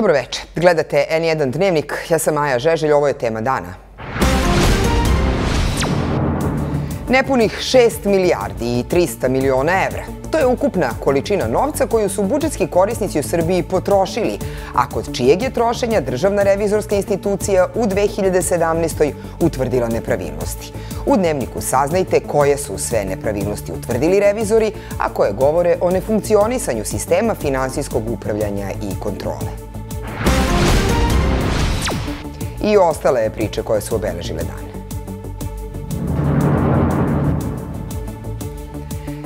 Dobro večer. Gledate N1 Dnevnik. Ja sam Aja Žeželj. Ovo je tema dana. Nepunih 6 milijardi i 300 miliona evra. To je ukupna količina novca koju su budžetski korisnici u Srbiji potrošili, a kod čijeg je trošenja Državna revizorska institucija u 2017. utvrdila nepravilnosti. U Dnevniku saznajte koje su sve nepravilnosti utvrdili revizori, a koje govore o nefunkcionisanju sistema finansijskog upravljanja i kontrole. I ostale priče koje su obeležile dan.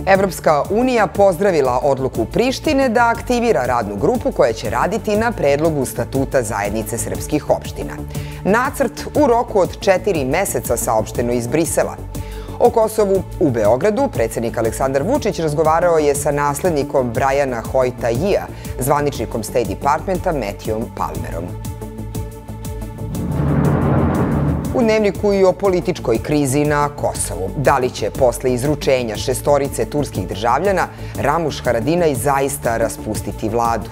Evropska unija pozdravila odluku Prištine da aktivira radnu grupu koja će raditi na predlogu statuta zajednice srpskih opština. Nacrt u roku od 4 meseca saopšteno iz Brisela. O Kosovu u Beogradu predsjednik Aleksandar Vučić razgovarao je sa naslednikom Brajana Hojta Jija, zvaničnikom State Departmenta Metijom Palmerom. U Dnevniku i o političkoj krizi na Kosovu. Da li će posle izručenja 6 turskih državljana Ramuš Haradinaj zaista raspustiti vladu?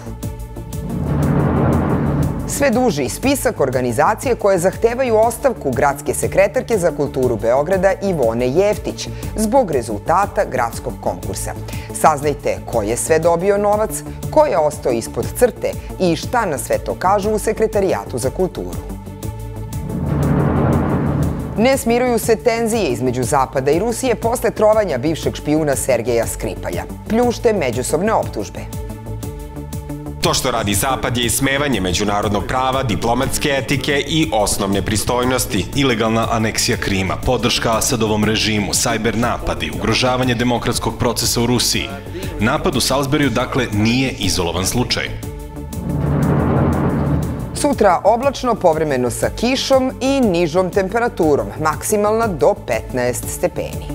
Sve duži spisak organizacije koje zahtevaju ostavku gradske sekretarke za kulturu Beograda Ivone Jevtić zbog rezultata gradskog konkursa. Saznajte ko je sve dobio novac, ko je ostao ispod crte i šta na sve to kažu u Sekretarijatu za kulturu. Ne smiruju se tenzije između Zapada i Rusije posle trovanja bivšeg špijuna Sergeja Skripalja. Pljušte međusobne optužbe. To što radi Zapad je ismevanje međunarodnog prava, diplomatske etike i osnovne pristojnosti. Ilegalna aneksija Krima, podrška Asadovom režimu, sajber napadi, ugrožavanje demokratskog procesa u Rusiji. Napad u Solzberiju, dakle, nije izolovan slučaj. Sutra oblačno povremeno sa kišom i nižom temperaturom, maksimalna do 15 stepeni.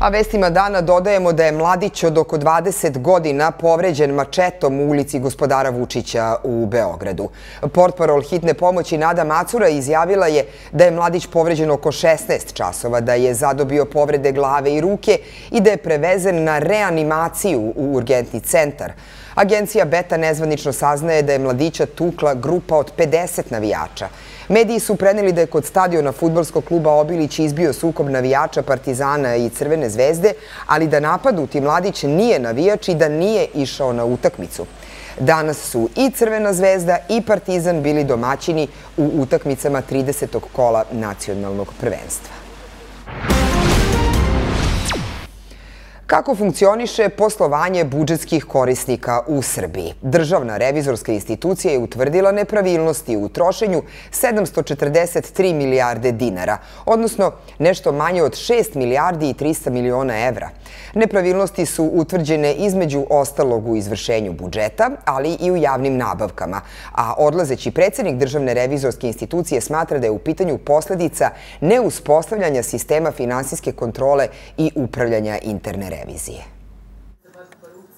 A vestima dana dodajemo da je mladić od oko 20 godina povređen mačetom u ulici Gospodara Vučića u Beogradu. Portparol hitne pomoći Nada Macura izjavila je da je mladić povređen oko 16 časova, da je zadobio povrede glave i ruke i da je prevezen na reanimaciju u urgentni centar. Agencija Beta nezvanično saznaje da je mladića tukla grupa od 50 navijača. Mediji su preneli da je kod stadiona fudbalskog kluba Obilić izbio sukob navijača Partizana i Crvene zvezde, ali da napadnuti mladić nije navijač i da nije išao na utakmicu. Danas su i Crvena zvezda i Partizan bili domaćini u utakmicama 30. kola nacionalnog prvenstva. Kako funkcioniše poslovanje budžetskih korisnika u Srbiji? Državna revizorska institucija je utvrdila nepravilnosti u trošenju 743 milijarde dinara, odnosno nešto manje od 6 milijardi i 300 miliona evra. Nepravilnosti su utvrđene između ostalog u izvršenju budžeta, ali i u javnim nabavkama, a odlazeći predsjednik Državne revizorske institucije smatra da je u pitanju posledica neuspostavljanja sistema finansijske kontrole i upravljanja interne revizije.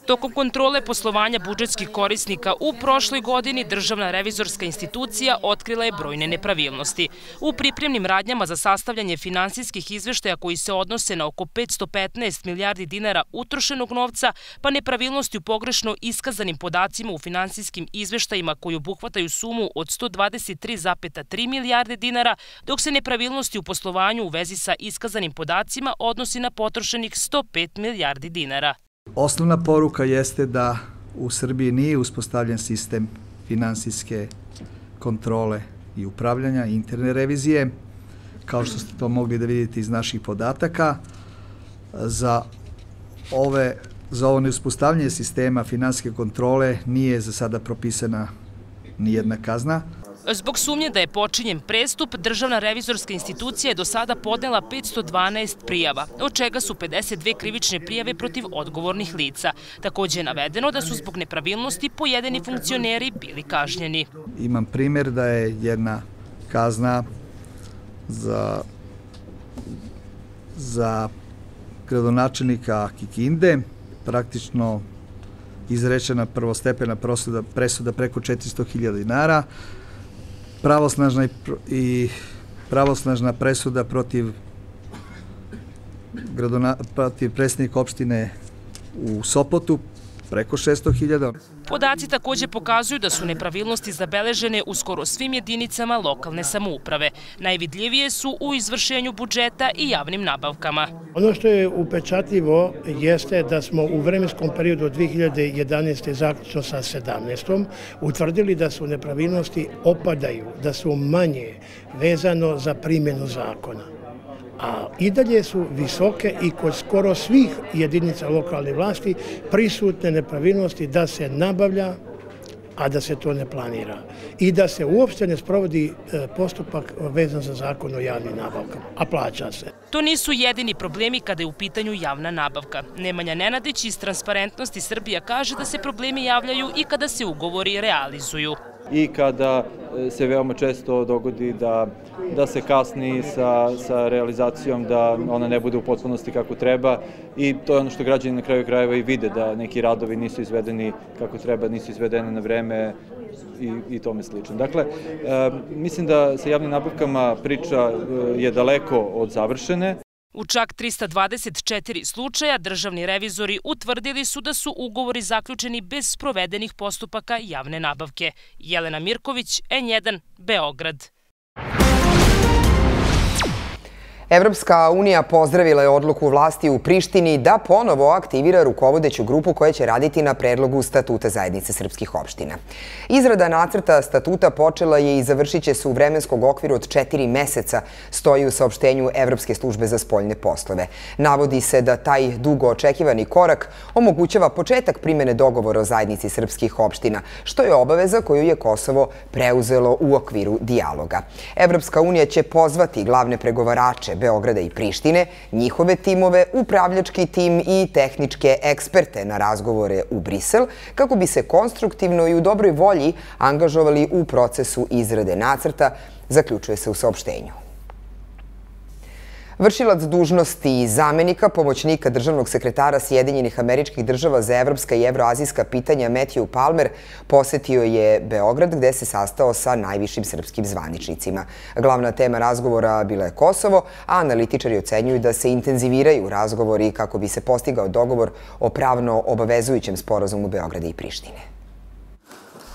Tokom kontrole poslovanja budžetskih korisnika u prošloj godini Državna revizorska institucija otkrila je brojne nepravilnosti. U pripremnim radnjama za sastavljanje finansijskih izveštaja koji se odnose na oko 515 milijardi dinara utrošenog novca, pa nepravilnosti u pogrešno iskazanim podacima u finansijskim izveštajima koji obuhvataju sumu od 123,3 milijarde dinara, dok se nepravilnosti u poslovanju u vezi sa iskazanim podacima odnosi na potrošenih 105 milijardi dinara. Osnovna poruka jeste da u Srbiji nije uspostavljen sistem finansijske kontrole i upravljanja interne revizije, kao što ste to mogli da vidite iz naših podataka. Za ovo neuspostavljanje sistema finansijske kontrole nije za sada propisana nijedna kazna. Zbog sumnje da je počinjen prestup, Državna revizorska institucija je do sada podnela 512 prijava, od čega su 52 krivične prijave protiv odgovornih lica. Također je navedeno da su zbog nepravilnosti pojedini funkcioneri bili kažnjeni. Imam primjer da je jedna kazna za gradonačelnika Kikinde, praktično izrečena prvostepena presuda preko 400.000 dinara, pravosnažna presuda protiv predsjednika opštine u Sopotu preko 600.000. Podaci također pokazuju da su nepravilnosti zabeležene u skoro svim jedinicama lokalne samouprave. Najvidljivije su u izvršenju budžeta i javnim nabavkama. Ono što je upečatljivo jeste da smo u vremenskom periodu od 2011. zaključno sa 2017. utvrdili da su nepravilnosti opadaju, da su manje vezano za primjenu zakona. A i dalje su visoke i kod skoro svih jedinica lokalne vlasti prisutne nepravilnosti da se nabavlja, a da se to ne planira. I da se uopšte ne sprovodi postupak vezan za zakon o javnim nabavkama, a plaća se. To nisu jedini problemi kada je u pitanju javna nabavka. Nemanja Nenadić iz Transparentnosti Srbija kaže da se problemi javljaju i kada se ugovori realizuju. I kada se veoma često dogodi da se kasni sa realizacijom, da ona ne bude u potpunosti kako treba, i to je ono što građani na kraju krajeva i vide, da neki radovi nisu izvedeni kako treba, nisu izvedeni na vreme i tome slično. Dakle, mislim da sa javnim nabavkama priča je daleko od završene. U čak 324 slučaja državni revizori utvrdili su da su ugovori zaključeni bez sprovedenih postupaka javne nabavke. Jelena Mirković, N1, Beograd. Evropska unija pozdravila je odluku vlasti u Prištini da ponovo aktivira rukovodeću grupu koja će raditi na predlogu statuta zajednice srpskih opština. Izrada nacrta statuta počela je i završit će se u vremenskog okviru od 4 meseca, stoji u saopštenju Evropske službe za spoljne poslove. Navodi se da taj dugo očekivani korak omogućava početak primjene dogovora o zajednici srpskih opština, što je obaveza koju je Kosovo preuzelo u okviru dijaloga. Evropska unija će pozvati glavne pregovarače Beograda i Prištine, njihove timove, upravljački tim i tehničke eksperte na razgovore u Brisel, kako bi se konstruktivno i u dobroj volji angažovali u procesu izrade nacrta, zaključuje se u saopštenju. Vršilac dužnosti i zamenika pomoćnika državnog sekretara Sjedinjenih Američkih Država za evropska i evroazijska pitanja Metijo Palmer posetio je Beograd, gde se sastao sa najvišim srpskim zvaničnicima. Glavna tema razgovora bila je Kosovo, a analitičari ocenjuju da se intenziviraju razgovori kako bi se postigao dogovor o pravno obavezujućem sporazumu Beograda i Prištine.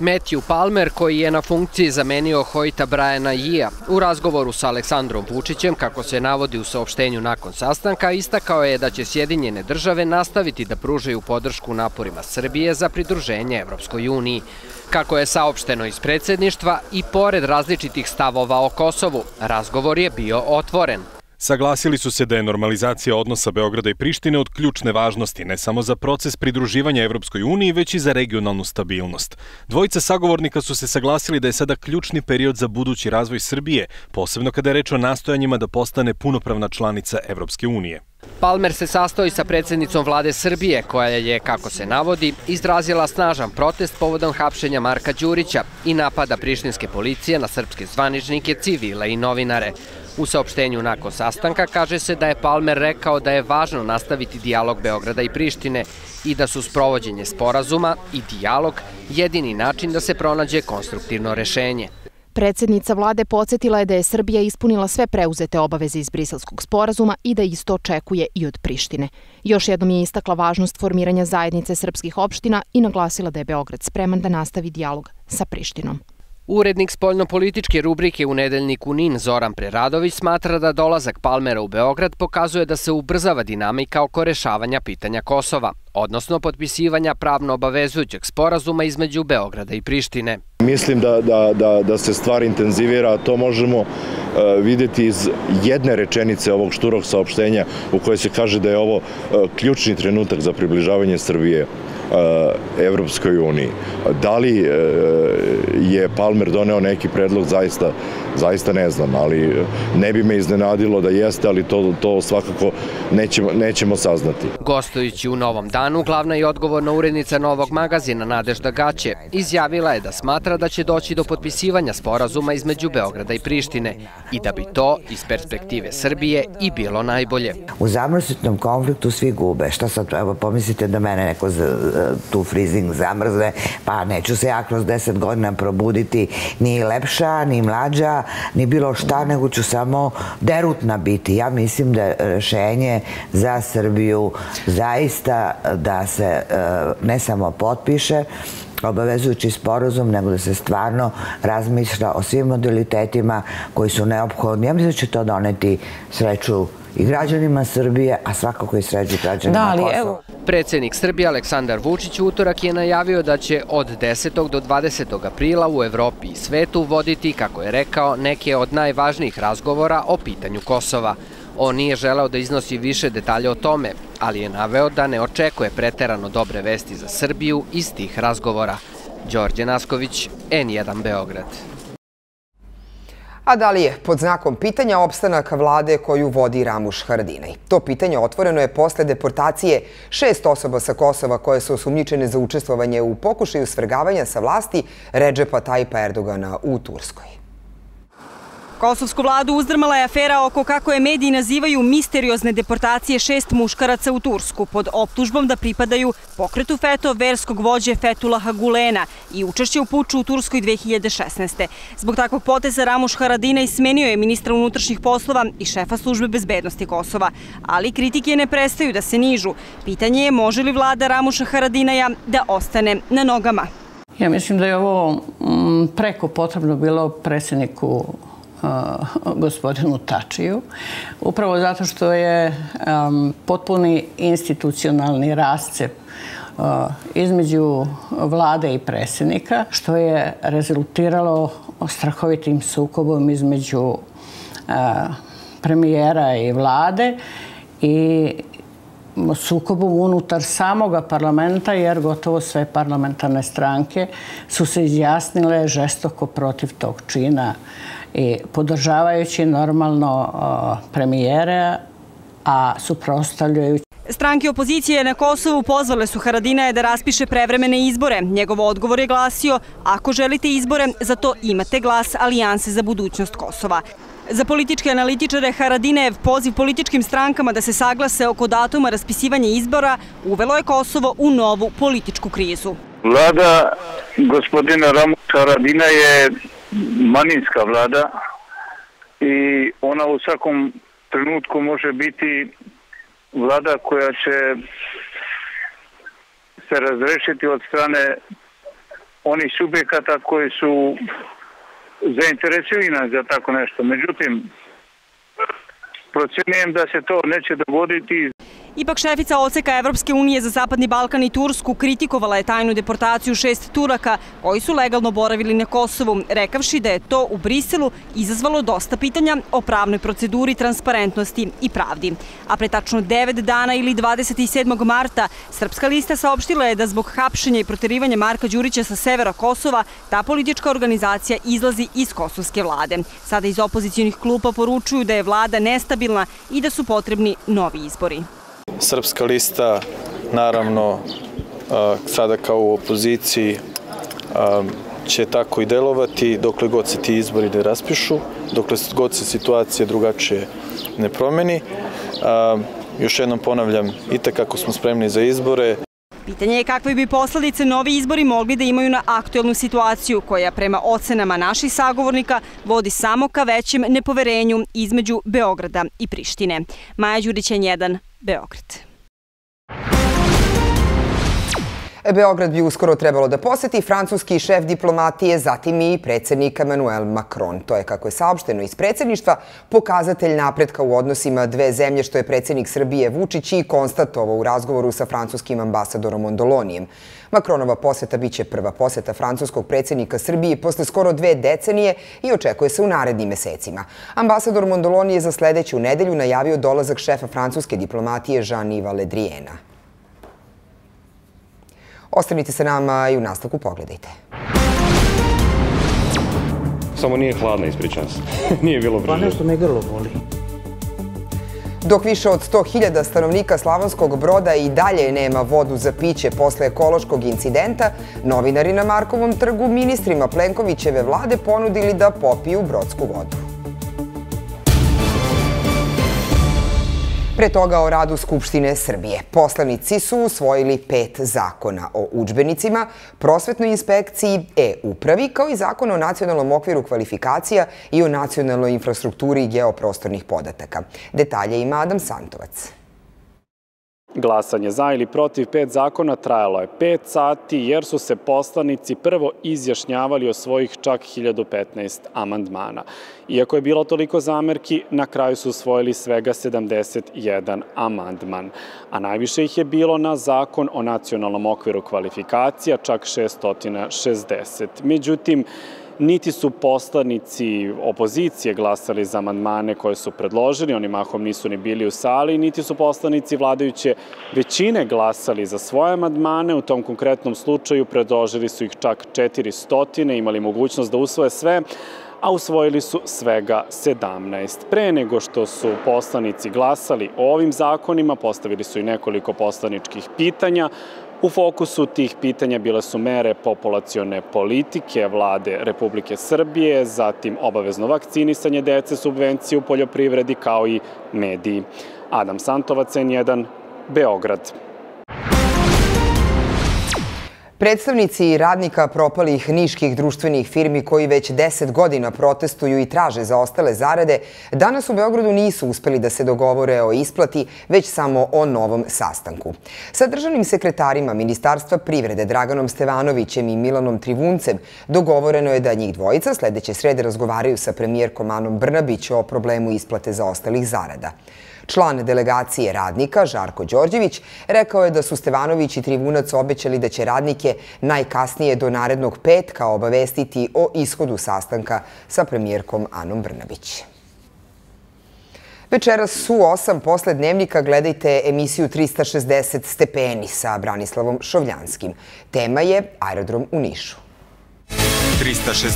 Metijo Palmer, koji je na funkciji zamenio Hojta Brajana Jija, u razgovoru sa Aleksandrom Vučićem, kako se navodi u saopštenju nakon sastanka, istakao je da će Sjedinjene države nastaviti da pružaju podršku naporima Srbije za pridruženje Evropskoj uniji. Kako je saopšteno iz predsjedništva, i pored različitih stavova o Kosovu, razgovor je bio otvoren. Saglasili su se da je normalizacija odnosa Beograda i Prištine od ključne važnosti ne samo za proces pridruživanja Evropskoj uniji, već i za regionalnu stabilnost. Dvojica sagovornika su se saglasili da je sada ključni period za budući razvoj Srbije, posebno kada je reč o nastojanjima da postane punopravna članica Evropske unije. Palmer se sastao i sa predsjednicom vlade Srbije, koja je, kako se navodi, izrazila snažan protest povodom hapšenja Marka Đurića i napada prištinske policije na srpske zvaničnike, civile i novinare. U saopštenju nakon sastanka kaže se da je Palmer rekao da je važno nastaviti dijalog Beograda i Prištine i da su sprovođenje sporazuma i dijalog jedini način da se pronađe konstruktivno rešenje. Predsjednica vlade podsjetila je da je Srbija ispunila sve preuzete obaveze iz Briselskog sporazuma i da isto očekuje i od Prištine. Još jednom je istakla važnost formiranja zajednice srpskih opština i naglasila da je Beograd spreman da nastavi dijalog sa Prištinom. Urednik spoljnopolitičke rubrike u nedeljniku NIN Zoran Preradović smatra da dolazak Palmera u Beograd pokazuje da se ubrzava dinamika oko rešavanja pitanja Kosova, odnosno potpisivanja pravno obavezujućeg sporazuma između Beograda i Prištine. Mislim da se stvar intenzivira, a to možemo vidjeti iz jedne rečenice ovog šturog saopštenja u kojoj se kaže da je ovo ključni trenutak za približavanje Srbije Evropskoj uniji. Da li je Palmer doneo neki predlog, zaista ne znam, ali ne bi me iznenadilo da jeste, ali to svakako nećemo saznati. Gostujući u Novom danu, glavna i odgovorna urednica Novog magazina Nadežda Gače izjavila je da smatra da će doći do potpisivanja sporazuma između Beograda i Prištine i da bi to iz perspektive Srbije i bilo najbolje. U zamrznutom konfliktu svi gube. Šta sad, evo, pomislite da mene neko tu frizing zamrzne, pa neću se ja kroz 10 godina probuditi ni lepša, ni mlađa, ni bilo šta, nego ću samo derutna biti. Ja mislim da je rešenje za Srbiju zaista da se ne samo potpiše obavezujući sporazum, nego da se stvarno razmišlja o svim modalitetima koji su neophodni. Ja mislim da će to doneti sreću i građanima Srbije, a svakako i sreću građanima Kosova. Predsednik Srbije Aleksandar Vučić u utorak je najavio da će od 10. do 20. aprila u Evropi i svetu voditi, kako je rekao, neke od najvažnijih razgovora o pitanju Kosova. On nije želeo da iznosi više detalje o tome, ali je naveo da ne očekuje preterano dobre vesti za Srbiju iz tih razgovora. Đorđe Nasković, N1 Beograd. A da li je pod znakom pitanja opstanak vlade koju vodi Ramuš Haradinaj? To pitanje otvoreno je posle deportacije 6 osoba sa Kosova koje su osumnjičene za učestvovanje u pokušaju svrgavanja sa vlasti Redžepa Tajipa Erdogana u Turskoj. Kosovsku vladu uzdrmala je afera oko, kako je mediji nazivaju, misteriozne deportacije 6 muškaraca u Tursku pod optužbom da pripadaju pokretu FETÖ verskog vođe Fetulaha Gulena i učešće u puču u Turskoj 2016. Zbog takvog poteza Ramuš Haradinaj smenio je ministra unutrašnjih poslova i šefa službe bezbednosti Kosova. Ali kritike ne prestaju da se nižu. Pitanje je može li vlada Ramuša Haradinaja da ostane na nogama. Ja mislim da je ovo preko potrebno bilo predsjedniku gospodinu Tačiju, upravo zato što je potpuni institucionalni rascep između vlade i predsjednika, što je rezultiralo strahovitim sukobom između premijera i vlade i sukobom unutar samoga parlamenta, jer gotovo sve parlamentarne stranke su se izjasnile žestoko protiv tog čina i podržavajući normalno premijera, a suprotstavljajući. Stranke opozicije na Kosovu pozvale su Haradinaja da raspiše prevremene izbore. Njegov odgovor je glasio: ako želite izbore, za to imate glas Alijanse za budućnost Kosova. Za političke analitičare Haradinajev poziv političkim strankama da se saglase oko datuma raspisivanja izbora uvelo je Kosovo u novu političku krizu. Vlada gospodina Ramuša Haradinaja je manijska vlada i ona u svakom trenutku može biti vlada koja će se razrešiti od strane onih subjekata koji su zainteresirani za tako nešto. Međutim, procenjujem da se to neće dogoditi. Ipak šefica odseka Evropske unije za Zapadni Balkan i Tursku kritikovala je tajnu deportaciju 6 Turaka koji su legalno boravili na Kosovu, rekavši da je to u Briselu izazvalo dosta pitanja o pravnoj proceduri, transparentnosti i pravdi. A pre tačno 9 dana ili 27. marta Srpska lista saopštila je da zbog hapšenja i proterivanja Marka Đurića sa severa Kosova ta politička organizacija izlazi iz kosovske vlade. Sada iz opozicionih klupa poručuju da je vlada nestabilna i da su potrebni novi izbori. Srpska lista, naravno, sada kao u opoziciji, će tako i delovati dokle god se ti izbori ne raspišu, dokle god se situacija drugačije ne promeni. Još jednom ponavljam, itekako smo spremni za izbore. Pitanje je kakve bi posledice novi izbori mogli da imaju na aktuelnu situaciju, koja prema ocenama naših sagovornika vodi samo ka većem nepoverenju između Beograda i Prištine. Maja Đurić, N1 Beograd. Beograd bi uskoro trebalo da poseti francuski šef diplomatije, zatim i predsjednik Emmanuel Macron. To je, kako je saopšteno iz predsjedništva, pokazatelj napretka u odnosima dve zemlje, što je predsjednik Srbije Vučić i konstatovao u razgovoru sa francuskim ambasadorom Ondolonijem. Macronova poseta biće prva poseta francuskog predsjednika Srbiji posle skoro 2 decenije i očekuje se u narednim mesecima. Ambasador Mondoloni je za sljedeću nedelju najavio dolazak šefa francuske diplomatije Jean-Yvesa Le Driannea. Ostanite sa nama i u nastavku pogledajte. Samo nije hladna, ispričam se. Nije bilo brže. Pa nešto me grlo boli. Dok više od 100.000 stanovnika Slavonskog Broda i dalje nema vodu za piće posle ekološkog incidenta, novinari na Markovom trgu ministrima Plenkovićeve vlade ponudili da popiju brodsku vodu. Pre toga o radu Skupštine Srbije. Poslanici su usvojili 5 zakona o udžbenicima, prosvetnoj inspekciji, e-upravi, kao i zakon o nacionalnom okviru kvalifikacija i o nacionalnoj infrastrukturi geoprostornih podataka. Detalje ima Adam Santovac. Glasanje za ili protiv 5 zakona trajalo je 5 sati jer su se poslanici prvo izjašnjavali o svojih čak 1015 amandmana. Iako je bilo toliko zamerki, na kraju su usvojili svega 71 amandman. A najviše ih je bilo na zakon o nacionalnom okviru kvalifikacija, čak 660. Međutim, niti su poslanici opozicije glasali za amandmane koje su predložili, oni mahom nisu ni bili u sali, niti su poslanici vladajuće većine glasali za svoje amandmane. U tom konkretnom slučaju predložili su ih čak 400, imali mogućnost da usvoje sve, a usvojili su svega 17. Pre nego što su poslanici glasali o ovim zakonima, postavili su i nekoliko poslaničkih pitanja. U fokusu tih pitanja bile su mere populacione politike vlade Republike Srbije, zatim obavezno vakcinisanje dece, subvencije u poljoprivredi kao i mediji. Adam Santovac, N1, Beograd. Predstavnici radnika propalih niških društvenih firmi koji već 10 godina protestuju i traže zaostale zarade, danas u Beogradu nisu uspeli da se dogovore o isplati, već samo o novom sastanku. Sa državnim sekretarima Ministarstva privrede Draganom Stevanovićem i Milanom Trivuncem dogovoreno je da njih dvojica sljedeće srede razgovaraju sa premijerkom Anom Brnabić o problemu isplate zaostalih zarada. Član delegacije radnika, Žarko Đorđević, rekao je da su Stevanović i Trivunac obećali da će radnike najkasnije do narednog petka obavestiti o ishodu sastanka sa premijerkom Anom Brnabić. Večeras u 8 posle Dnevnika gledajte emisiju 360 stepeni sa Branislavom Šovljanskim. Tema je aerodrom u Nišu. 360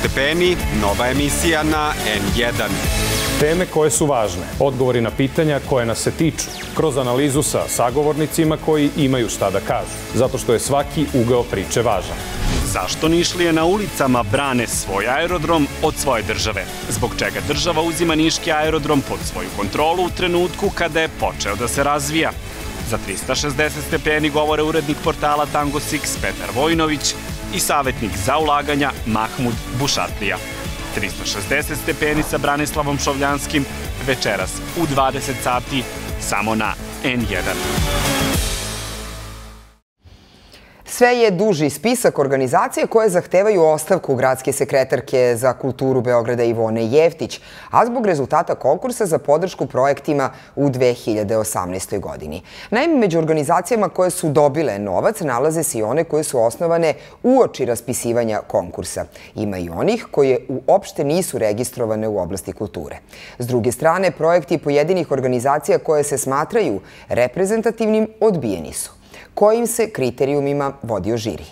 stepeni, nova emisija na N1. Teme koje su važne, odgovori na pitanja koje nas se tiču, kroz analizu sa sagovornicima koji imaju šta da kažu, zato što je svaki ugao priče važan. Zašto Nišlije na ulicama brane svoj aerodrom od svoje države? Zbog čega država uzima niški aerodrom pod svoju kontrolu u trenutku kada je počeo da se razvija? Za 360 stepeni govore urednik portala Tango Six Petar Vojnović i savjetnik za ulaganja Mahmud Bušatlija. 360 stepeni sa Branislavom Šovljanskim večeras u 20 sati samo na N1. Sve je duži spisak organizacije koje zahtevaju ostavku gradske sekretarke za kulturu Beograda Ivone Jevtić, a zbog rezultata konkursa za podršku projektima u 2018. godini. Naime, među organizacijama koje su dobile novac nalaze se i one koje su osnovane uoči raspisivanja konkursa. Ima i onih koje uopšte nisu registrovane u oblasti kulture. S druge strane, projekti pojedinih organizacija koje se smatraju reprezentativnim odbijeni su. Kojim se kriterijumima vodio žiri?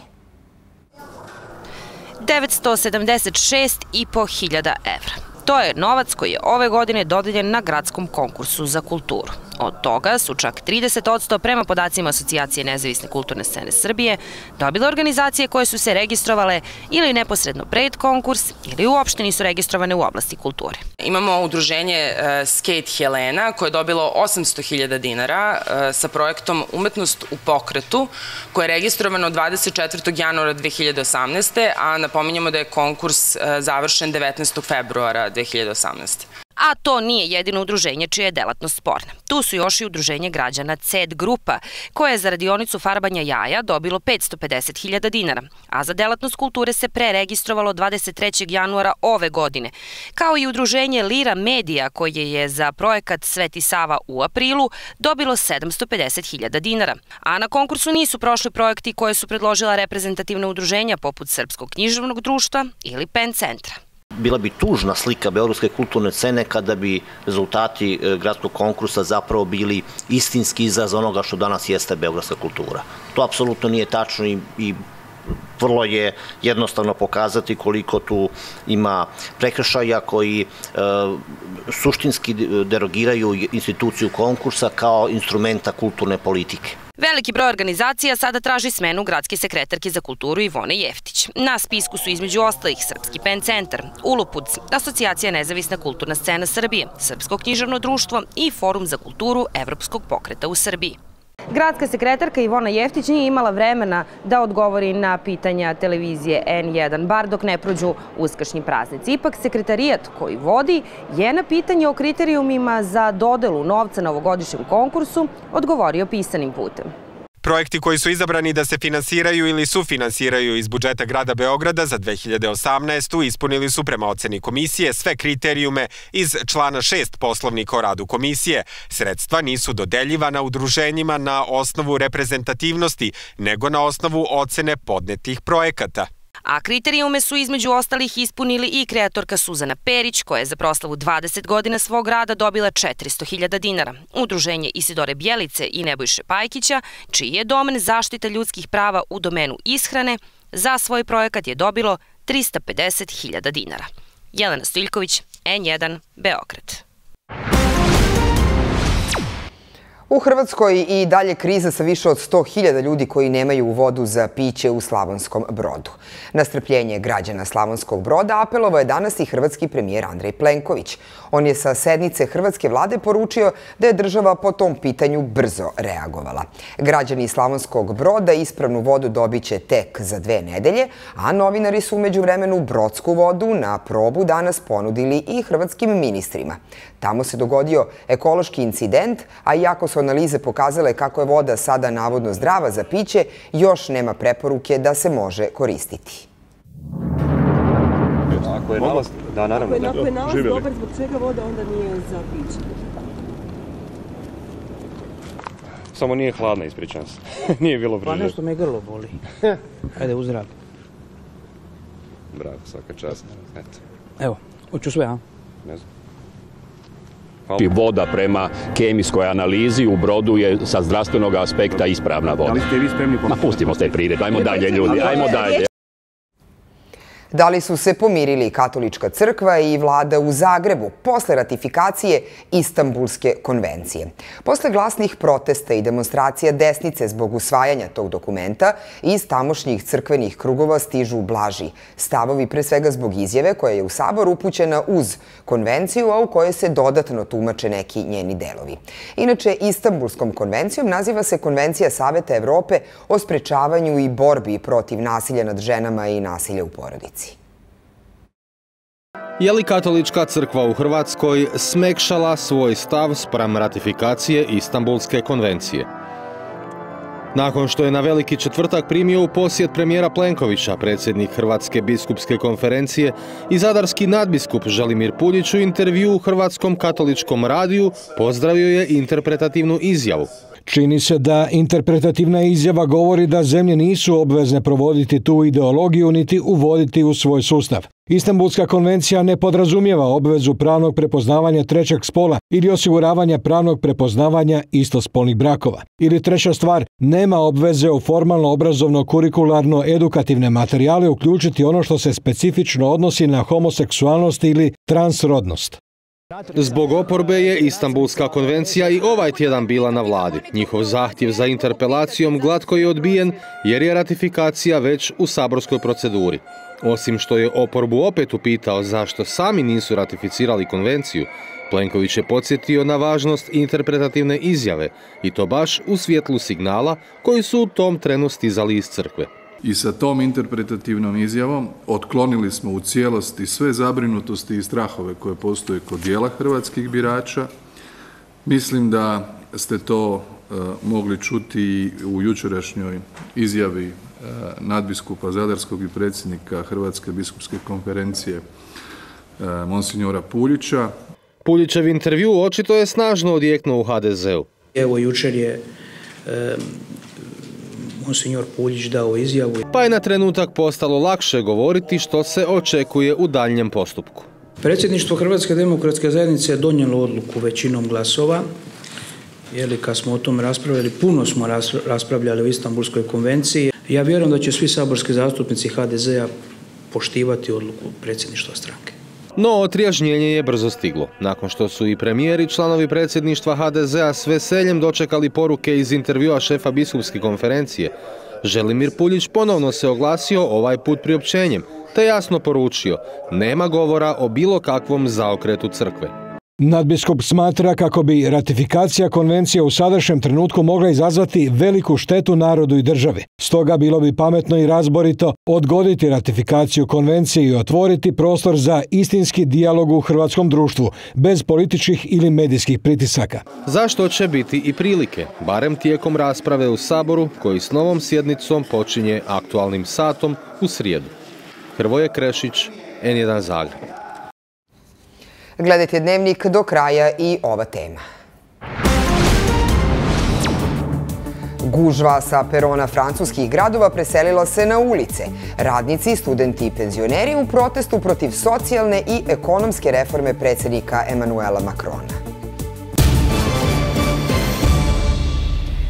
976.500 evra. To je novac koji je ove godine dodeljen na gradskom konkursu za kulturu. Od toga su čak 30% prema podacima Asocijacije nezavisne kulturne scene Srbije dobile organizacije koje su se registrovale ili neposredno pred konkurs ili uopšte nisu registrovane u oblasti kulture. Imamo udruženje Skate Helena koje je dobilo 800.000 dinara sa projektom Umetnost u pokretu koje je registrovano 24. januara 2018. a napominjamo da je konkurs završen 19. februara 2018. A to nije jedino udruženje čija je delatnost sporna. Tu su još i udruženje građana CED Grupa, koja je za radionicu farbanja jaja dobilo 550.000 dinara, a za delatnost kulture se preregistrovalo 23. januara ove godine, kao i udruženje Lira Medija, koje je za projekat Sveti Sava u aprilu dobilo 750.000 dinara. A na konkursu nisu prošli projekti koje su predložila reprezentativna udruženja poput Srpskog književnog društva ili PEN centra. Bila bi tužna slika beogradske kulturne scene kada bi rezultati gradskog konkursa zapravo bili istinski izraz onoga što danas jeste beogradska kultura. To apsolutno nije tačno i vrlo je jednostavno pokazati koliko tu ima prekršaja koji suštinski derogiraju instituciju konkursa kao instrumenta kulturne politike. Veliki broj organizacija sada traži smenu gradske sekretarke za kulturu Ivone Jevtić. Na spisku su između ostalih Srpski PEN centar, Ulupudz, Asocijacija nezavisna kulturna scena Srbije, Srpsko književno društvo i Forum za kulturu evropskog pokreta u Srbiji. Gradska sekretarka Ivona Jevtić nije imala vremena da odgovori na pitanja televizije N1, bar dok ne prođu uskršnji praznici. Ipak, sekretarijat koji vodi je na pitanje o kriterijumima za dodelu novca na ovogodišnjem konkursu odgovorio pisanim putem. Projekti koji su izabrani da se finansiraju ili sufinansiraju iz budžeta grada Beograda za 2018. ispunili su prema oceni komisije sve kriterijume iz člana 6 poslovnika o radu komisije. Sredstva nisu dodeljivana udruženjima na osnovu reprezentativnosti, nego na osnovu ocene podnetih projekata. A kriterijume su između ostalih ispunili i kreatorka Suzana Perić, koja je za proslavu 20 godina svog rada dobila 400.000 dinara, udruženje Isidore Bjelice i Nebojše Pajkića, čiji je domen zaštita ljudskih prava u domenu ishrane, za svoj projekat je dobilo 350.000 dinara. Jelena Stiljković, N1, Beograd. U Hrvatskoj i dalje kriza sa više od 100.000 ljudi koji nemaju vodu za piće u Slavonskom Brodu. Na strpljenje građana Slavonskog Broda apelovao je danas i hrvatski premijer Andrej Plenković. On je sa sednice hrvatske vlade poručio da je država po tom pitanju brzo reagovala. Građani Slavonskog Broda ispravnu vodu dobiće tek za 2 nedelje, a novinari su u međuvremenu brodsku vodu na probu danas ponudili i hrvatskim ministrima. Tamo se dogodio ekološki incident, a iako su analize pokazale kako je voda sada navodno zdrava za piće, još nema preporuke da se može koristiti. Ako je nalaz dobar, zbog čega voda onda nije za piće? Samo nije hladna, ispričam se. Nije bilo priželje. Pa nešto me grlo boli. Ajde, uzdrav. Bravo, svaka čast. Evo, hoću sve, a? Ne znam. Voda prema kemijskoj analizi u Brodu je sa zdravstvenog aspekta ispravna voda. Napustimo te priredbe, ajmo dalje ljudi, ajmo dalje. Da li su se pomirili Katolička crkva i vlada u Zagrebu posle ratifikacije Istanbulske konvencije? Posle glasnih protesta i demonstracija desnice zbog usvajanja tog dokumenta, iz tamošnjih crkvenih krugova stižu blaži stavovi, pre svega zbog izjave koja je u Sabor upućena uz konvenciju, a u kojoj se dodatno tumače neki njeni delovi. Inače, Istanbulskom konvencijom naziva se Konvencija Saveta Evrope o sprečavanju i borbi protiv nasilja nad ženama i nasilja u porodici. Je li Katolička crkva u Hrvatskoj smekšala svoj stav spram ratifikacije Istanbulske konvencije? Nakon što je na Veliki četvrtak primio u posjet premijera Plenkovića, predsjednik Hrvatske biskupske konferencije i zadarski nadbiskup Želimir Puljić u intervju u Hrvatskom katoličkom radiju pozdravio je interpretativnu izjavu. Čini se da interpretativna izjava govori da zemlje nisu obvezne provoditi tu ideologiju niti uvoditi u svoj sustav. Istanbulska konvencija ne podrazumijeva obvezu pravnog prepoznavanja trećeg spola ili osiguravanja pravnog prepoznavanja istospolnih brakova. Ili treća stvar, nema obveze u formalno-obrazovno-kurikularno-edukativne materijale uključiti ono što se specifično odnosi na homoseksualnost ili transrodnost. Zbog oporbe je Istanbulska konvencija i ovaj tjedan bila na vladi. Njihov zahtjev za interpelacijom glatko je odbijen jer je ratifikacija već u saborskoj proceduri. Osim što je oporbu opet upitao zašto sami nisu ratificirali konvenciju, Plenković je podsjetio na važnost interpretativne izjave i to baš u svjetlu signala koji su u tom trenu stizali iz crkve. I sa tom interpretativnom izjavom otklonili smo u cijelosti sve zabrinutosti i strahove koje postoje kod dijela hrvatskih birača. Mislim da ste to mogli čuti i u jučerašnjoj izjavi nadbiskupa Zadarskog i predsjednika Hrvatske biskupske konferencije monsinjora Puljića. Puljićev intervju očito je snažno odjeknuo u HDZ-u. Evo, jučer je monsinjor Puljić dao izjavu. Pa je na trenutak postalo lakše govoriti što se očekuje u daljnjem postupku. Predsjedništvo Hrvatske demokratske zajednice je donijelo odluku većinom glasova. Kad smo o tom raspravljali, puno smo raspravljali o Istanbulskoj konvenciji. Ja vjerujem da će svi saborski zastupnici HDZ-a poštivati odluku predsjedništva stranke. No, otrežnjenje je brzo stiglo, nakon što su i premijer i članovi predsjedništva HDZ-a s veseljem dočekali poruke iz intervjua šefa biskupske konferencije. Želimir Puljić ponovno se oglasio, ovaj put priopćenjem, te jasno poručio, nema govora o bilo kakvom zaokretu crkve. Nadbiskup smatra kako bi ratifikacija konvencije u sadašnjem trenutku mogla izazvati veliku štetu narodu i državi. Stoga bilo bi pametno i razborito odgoditi ratifikaciju konvencije i otvoriti prostor za istinski dijalog u hrvatskom društvu, bez političkih ili medijskih pritisaka. Zašto će biti i prilike, barem tijekom rasprave u Saboru, koji s novom sjednicom počinje aktualnim satom u srijedu. Hrvoje Krešić, N1 Zagreb. Gledajte Dnevnik do kraja i ova tema. Gužva sa perona francuskih gradova preselila se na ulice. Radnici, studenti i penzioneri u protestu protiv socijalne i ekonomske reforme predsjednika Emmanuela Macrona.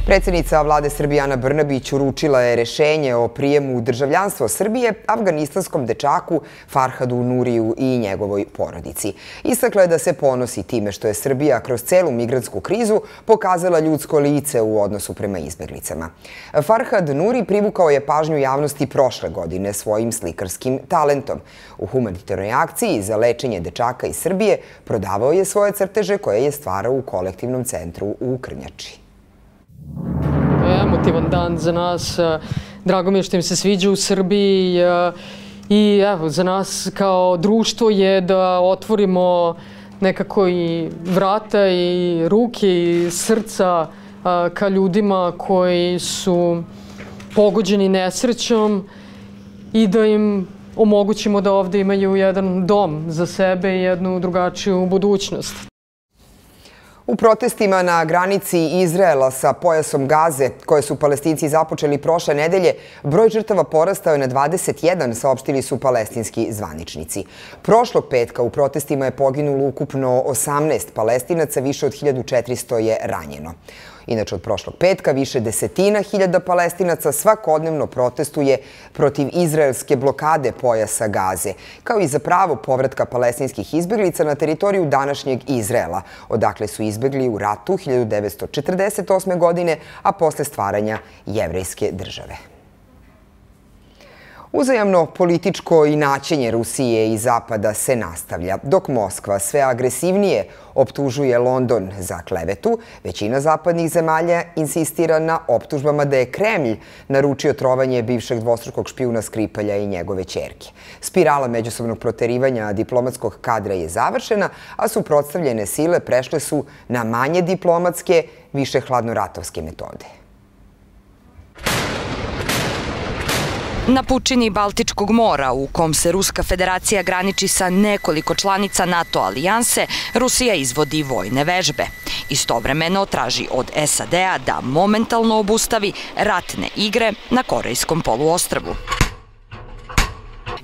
Predsjednica vlade Srbije Ana Brnabić uručila je rješenje o prijemu u državljanstvo Srbije afganistanskom dečaku Farhadu Nuriju i njegovoj porodici. Istakla je da se ponosi time što je Srbija kroz celu migrantsku krizu pokazala ljudsko lice u odnosu prema izbjeglicama. Farhad Nuri privukao je pažnju javnosti prošle godine svojim slikarskim talentom. U humanitarnoj akciji za lečenje dečaka iz Srbije prodavao je svoje crteže koje je stvarao u kolektivnom centru u Krnjači. Emotivan dan za nas, drago mi je što im se sviđa u Srbiji i za nas kao društvo je da otvorimo nekako i vrata i ruke i srca ka ljudima koji su pogođeni nesrećom i da im omogućimo da ovdje imaju jedan dom za sebe i jednu drugačiju budućnost. U protestima na granici Izraela sa pojasom Gaze, koje su Palestinci započeli prošle nedelje, broj žrtava porastao je na 21, saopštili su palestinski zvaničnici. Prošlog petka u protestima je poginulo ukupno 18 Palestinaca, više od 1400 je ranjeno. Inače, od prošlog petka više desetina hiljada Palestinaca svakodnevno protestuje protiv izraelske blokade pojasa Gaze, kao i za pravo povratka palestinskih izbjeglica na teritoriju današnjeg Izraela, odakle su izbjegli u ratu 1948. godine, a posle stvaranja jevrejske države. Uzajamno političko inaćenje Rusije i Zapada se nastavlja. Dok Moskva sve agresivnije optužuje London za klevetu, većina zapadnih zemalja insistira na optužbama da je Kremlj naručio trovanje bivšeg dvostrukog špijuna Skripalja i njegove ćerke. Spirala međusobnog proterivanja diplomatskog kadra je završena, a suprotstavljene sile prešle su na manje diplomatske, više hladnoratovske metode. Na pučini Baltičkog mora, u kom se Ruska federacija graniči sa nekoliko članica NATO alijanse, Rusija izvodi vojne vežbe. Istovremeno traži od SAD-a da momentalno obustavi ratne igre na Korejskom poluostrvu.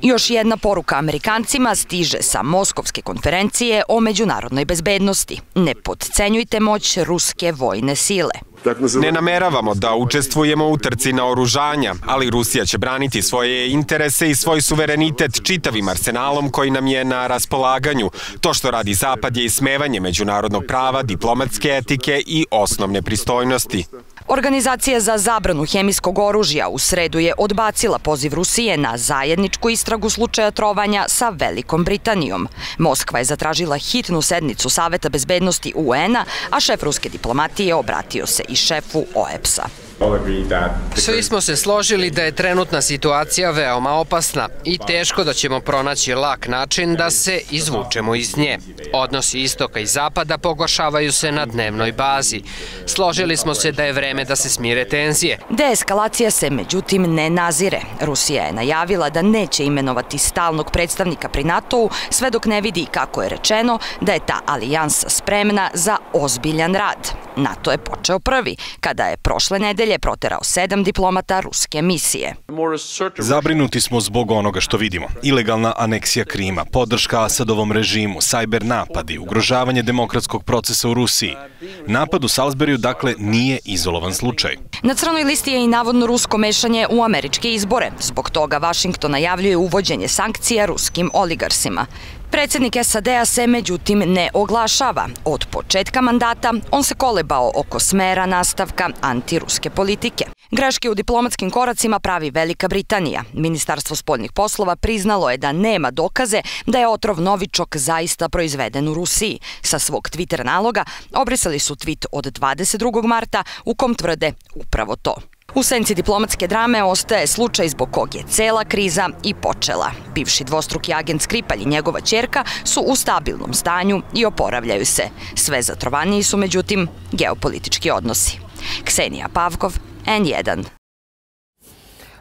Još jedna poruka Amerikancima stiže sa Moskovske konferencije o međunarodnoj bezbednosti. Ne potcenjujte moć ruske vojne sile. Ne nameravamo da učestvujemo u trci na oružanja, ali Rusija će braniti svoje interese i svoj suverenitet čitavim arsenalom koji nam je na raspolaganju. To što radi Zapad je ismevanje međunarodnog prava, diplomatske etike i osnovne pristojnosti. Organizacija za zabranu hemijskog oružja u sredu je odbacila poziv Rusije na zajedničku istragu slučaja trovanja sa Velikom Britanijom. Moskva je zatražila hitnu sednicu Saveta bezbednosti UN-a, a šef ruske diplomatije obratio se i šefu OEPS-a. Svi smo se složili da je trenutna situacija veoma opasna i teško da ćemo pronaći lak način da se izvučemo iz nje. Odnosi istoka i zapada pogoršavaju se na dnevnoj bazi. Složili smo se da je vreme da se smire tenzije. Deeskalacija se međutim ne nazire. Rusija je najavila da neće imenovati stalnog predstavnika pri NATO-u sve dok ne vidi, kako je rečeno, da je ta alijansa spremna za ozbiljan rad. NATO je počeo prvi, kada je prošle nedelje je proterao 7 diplomata ruske misije. Zabrinuti smo zbog onoga što vidimo. Ilegalna aneksija Krima, podrška Asadovom režimu, sajber napadi, ugrožavanje demokratskog procesa u Rusiji. Napad u Solzberiju, dakle, nije izolovan slučaj. Na crnoj listi je i navodno rusko mešanje u američke izbore. Zbog toga Vašington najavljuje uvođenje sankcija ruskim oligarsima. Predsjednik SAD-a se međutim ne oglašava. Od početka mandata on se kolebao oko smera nastavka antiruske politike. Greške u diplomatskim koracima pravi Velika Britanija. Ministarstvo spoljnih poslova priznalo je da nema dokaze da je otrov novičok zaista proizveden u Rusiji. Sa svog Twitter naloga obrisali su tweet od 22. marta u kom tvrde upravo to. U senci diplomatske drame ostaje slučaj zbog kog je cela kriza i počela. Bivši dvostruki agent Skripalj i njegova ćerka su u stabilnom stanju i oporavljaju se. Sve zatrovaniji su, međutim, geopolitički odnosi. Ksenija Pavkov, N1.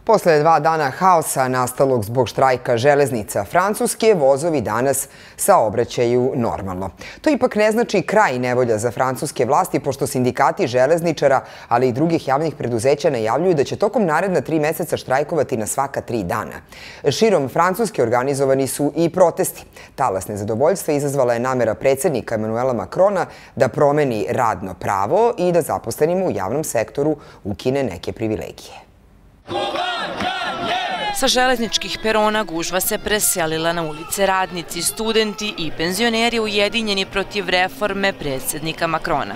Posle dva dana haosa nastalog zbog štrajka železnica Francuske, vozovi danas saobraćaju normalno. To ipak ne znači kraj nevolja za francuske vlasti, pošto sindikati železničara, ali i drugih javnih preduzeća najavljuju da će tokom naredna 3 meseca štrajkovati na svaka 3 dana. Širom Francuske organizovani su i protesti. Talas nezadovoljstva izazvala je namera predsjednika Emmanuela Macrona da promeni radno pravo i da zaposlenima u javnom sektoru ukine neke privilegije. Sa železničkih perona gužva se preselila na ulice. Radnici, studenti i penzioneri ujedinjeni protiv reforme predsjednika Macrona.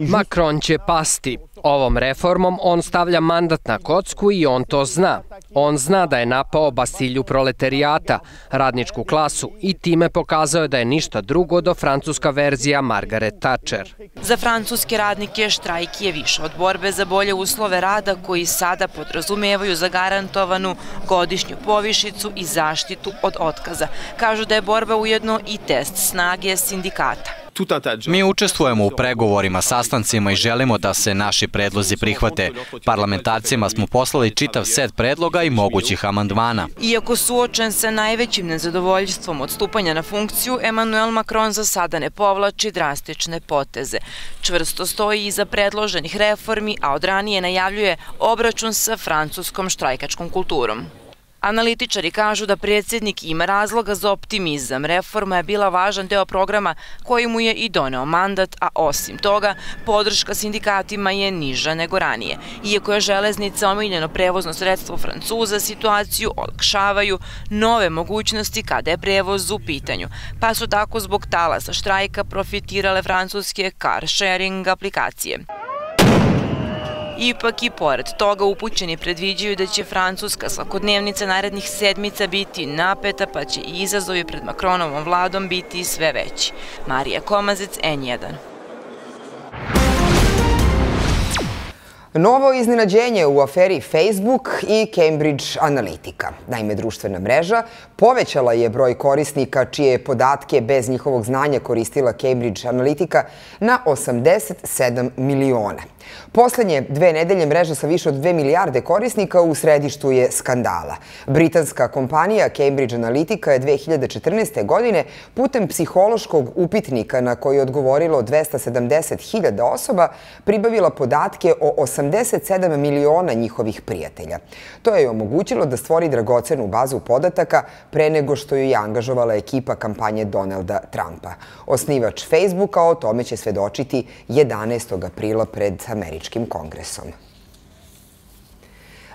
Macron će pasti. Ovom reformom on stavlja mandat na kocku i on to zna. On zna da je napao basilju proletarijata, radničku klasu, i time pokazao da je ništa drugo do francuska verzija Margaret Thatcher. Za francuske radnike štrajk je više od borbe za bolje uslove rada, koji sada podrazumevaju zagarantovanu godišnju povišicu i zaštitu od otkaza. Kažu da je borba ujedno i test snage sindikata. Mi učestvujemo u pregovorima, sastancima i želimo da se naši predlozi prihvate. Parlamentarcima smo poslali čitav set predloga i mogućih amandmana. Iako suočen sa najvećim nezadovoljstvom od stupanja na funkciju, Emmanuel Macron za sada ne povlači drastične poteze. Čvrsto stoji iza predloženih reformi, a od ranije najavljuje obračun sa francuskom štrajkačkom kulturom. Analitičari kažu da predsjednik ima razloga za optimizam. Reforma je bila važan deo programa koji mu je i doneo mandat, a osim toga podrška sindikatima je niža nego ranije. Iako je železnica omiljeno prevozno sredstvo Francuza, situaciju olakšavaju nove mogućnosti kada je prevoz u pitanju. Pa su tako zbog talasa štrajka profitirale francuske car sharing aplikacije. Ipak i pored toga upućeni predviđaju da će francuska svakodnevnica narednih sedmica biti napeta, pa će i izazovi pred Macronovom vladom biti sve veći. Marija Komazec, N1. Novo iznenađenje u aferi Facebook i Cambridge Analytica. Naime, društvena mreža povećala je broj korisnika čije je podatke bez njihovog znanja koristila Cambridge Analytica na 87 miliona. Poslednje 2 nedelje mreža sa više od 2 milijarde korisnika u središtu je skandala. Britanska kompanija Cambridge Analytica je 2014. godine putem psihološkog upitnika na koji je odgovorilo 270.000 osoba pribavila podatke o 87 miliona njihovih prijatelja. To je omogućilo da stvori dragocenu bazu podataka pre nego što ju je angažovala ekipa kampanje Donalda Trumpa. Osnivač Facebooka o tome će svedočiti 11. aprila pred Američkim kongresom.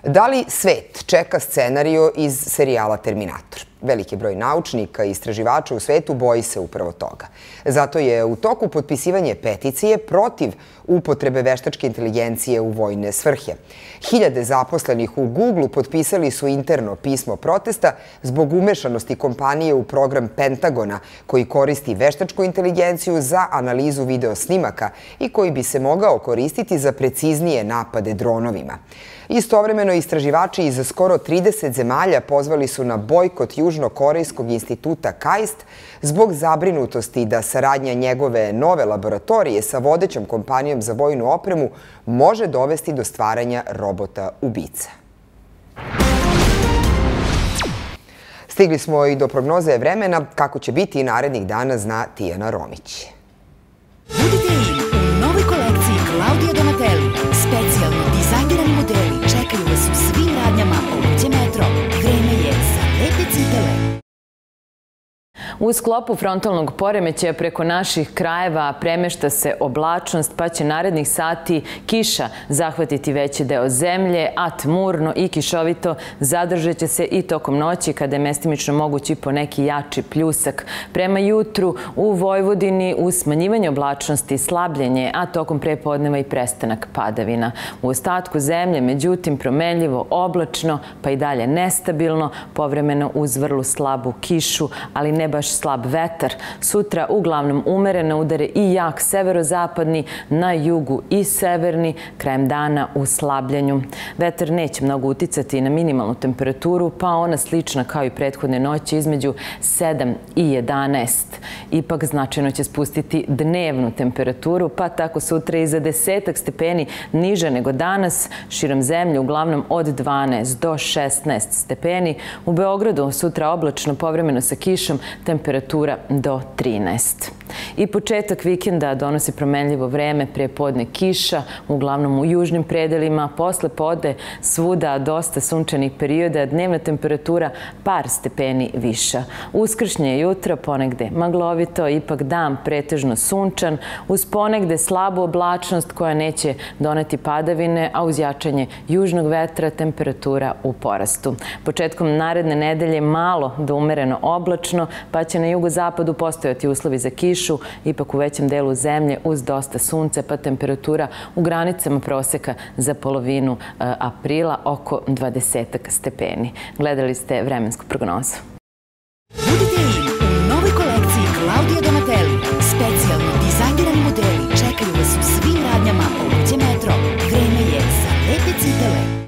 Da li svet čeka scenario iz serijala Terminator? Veliki broj naučnika i istraživača u svetu boji se upravo toga. Zato je u toku potpisivanje peticije protiv upotrebe veštačke inteligencije u vojne svrhe. 1000 zaposlenih u Google-u potpisali su interno pismo protesta zbog umešanosti kompanije u program Pentagona, koji koristi veštačku inteligenciju za analizu videosnimaka i koji bi se mogao koristiti za preciznije napade dronovima. Istovremeno, istraživači iz skoro 30 zemalja pozvali su na bojkot Južnokorejskog instituta KAIST zbog zabrinutosti da saradnja njegove nove laboratorije sa vodećom kompanijom za vojnu opremu može dovesti do stvaranja robota ubica. Stigli smo i do prognoze vremena. Kako će biti narednih dana zna Tijana Romić. Budite i u novoj kolekciji Claudio Donatelli. Specijalno dizajnirani modeli čekaju vas u svim radnjama u Metro. Vreme je za lepe cipele. U sklopu frontalnog poremećaja preko naših krajeva premešta se oblačnost, pa će narednih sati kiša zahvatiti veći deo zemlje, a tmurno i kišovito zadržeće se i tokom noći kada je mestimično mogući po neki jači pljusak. Prema jutru u Vojvodini u smanjivanje oblačnosti slabljenje, a tokom prepodneva i prestanak padavina. U ostatku zemlje, međutim, promenljivo, oblačno, pa i dalje nestabilno, povremeno uz vrlo slabu kišu, ali ne baš slab vetar. Sutra uglavnom umereno udare i jak severozapadni, na jugu i severni, krajem dana u slabljenju. Vetar neće mnogo uticati na minimalnu temperaturu, pa ona slična kao i prethodne noći između 7 i 11. Ipak značajno će spustiti dnevnu temperaturu, pa tako sutra i za 10 stepeni niže nego danas, širom zemlje uglavnom od 12 do 16 stepeni. U Beogradu sutra oblačno povremeno sa kišom, temperatura do 13. I početak vikenda donosi promenljivo vreme, prepodne kiša, uglavnom u južnim predelima, posle podne svuda dosta sunčanih perioda, dnevna temperatura par stepeni viša. Uskršnje jutro ponegde maglovito, ipak dan pretežno sunčan, uz ponegde slabu oblačnost koja neće doneti padavine, a uz jačanje južnog vetra temperatura u porastu. Početkom naredne nedelje malo do umereno oblačno, pa će na jugozapadu postojati uslovi za kišu, ipak u većem delu zemlje uz dosta sunca, pa temperatura u granicama proseka za polovinu aprila oko 20 stepeni. Gledali ste vremensku prognozu. Budite i vi u novoj kolekciji Claudia Donatelli. Specijalno dizajnirani modeli čekaju vas u svim radnjama Opće Metro. Vreme je za lepe cipele.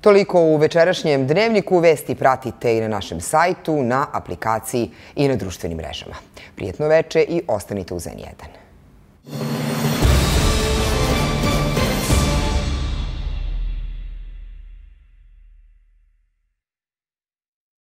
Toliko u večerašnjem Dnevniku. Vesti pratite i na našem sajtu, na aplikaciji i na društvenim mrežama. Prijetno veče i ostanite uz N1.